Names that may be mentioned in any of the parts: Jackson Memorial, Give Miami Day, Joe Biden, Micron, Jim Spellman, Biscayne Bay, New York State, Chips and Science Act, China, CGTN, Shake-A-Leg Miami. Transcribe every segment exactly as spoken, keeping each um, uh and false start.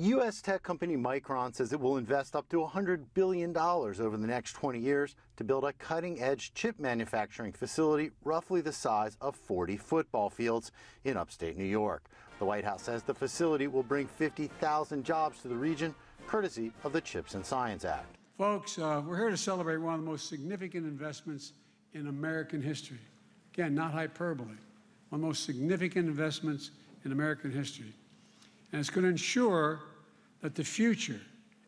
U S tech company Micron says it will invest up to one hundred billion dollars over the next twenty years to build a cutting-edge chip manufacturing facility roughly the size of forty football fields in upstate New York. The White House says the facility will bring fifty thousand jobs to the region, courtesy of the Chips and Science Act. Folks, uh, we're here to celebrate one of the most significant investments in American history. Again, not hyperbole. One of the most significant investments in American history. And it's going to ensure that the future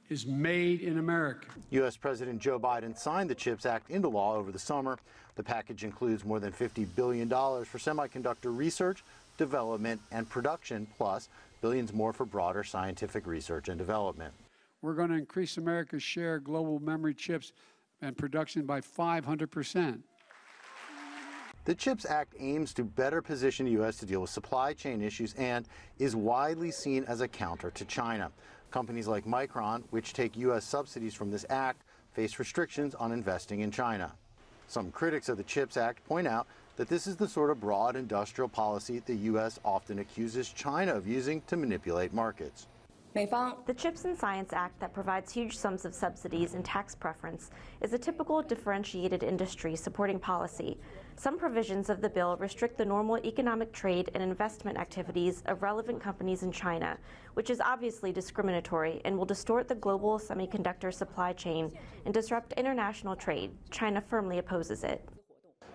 is made in America. U S President Joe Biden signed the CHIPS Act into law over the summer. The package includes more than fifty billion dollars for semiconductor research, development, and production, plus billions more for broader scientific research and development. We're going to increase America's share of global memory chips and production by five hundred percent. The CHIPS Act aims to better position the U S to deal with supply chain issues and is widely seen as a counter to China. Companies like Micron, which take U S subsidies from this act, face restrictions on investing in China. Some critics of the CHIPS Act point out that this is the sort of broad industrial policy the U S often accuses China of using to manipulate markets. The CHIPS and Science Act that provides huge sums of subsidies and tax preference is a typical differentiated industry supporting policy. Some provisions of the bill restrict the normal economic trade and investment activities of relevant companies in China, which is obviously discriminatory and will distort the global semiconductor supply chain and disrupt international trade. China firmly opposes it.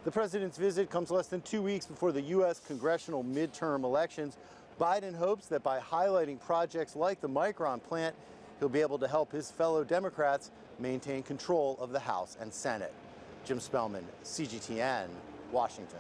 The president's visit comes less than two weeks before the U S congressional midterm elections. Biden hopes that by highlighting projects like the Micron plant, he'll be able to help his fellow Democrats maintain control of the House and Senate. Jim Spellman, C G T N, Washington.